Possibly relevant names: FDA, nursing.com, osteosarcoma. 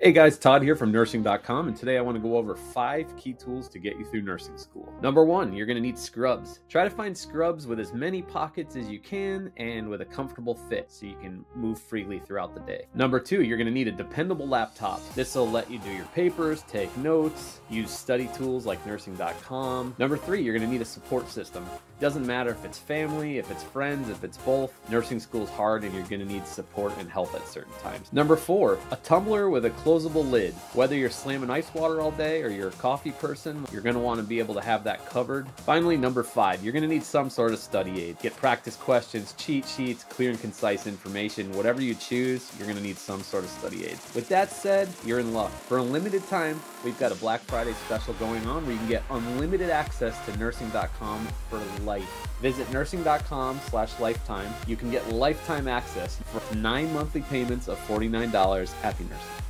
Hey guys, Todd here from nursing.com, and today I want to go over 5 key tools to get you through nursing school. Number 1, you're going to need scrubs. Try to find scrubs with as many pockets as you can and with a comfortable fit so you can move freely throughout the day. Number 2, you're going to need a dependable laptop. This will let you do your papers, take notes, use study tools like nursing.com. Number 3, you're going to need a support system. Doesn't matter if it's family, if it's friends, if it's both. Nursing school is hard and you're going to need support and help at certain times. Number 4, a tumbler with a closable lid. Whether you're slamming ice water all day or you're a coffee person, you're going to want to be able to have that covered. Finally, number 5, you're going to need some sort of study aid. Get practice questions, cheat sheets, clear and concise information. Whatever you choose, you're going to need some sort of study aid. With that said, you're in luck. For a limited time, we've got a Black Friday special going on where you can get unlimited access to nursing.com for life. Visit nursing.com/lifetime. You can get lifetime access for 9 monthly payments of $49. Happy nursing.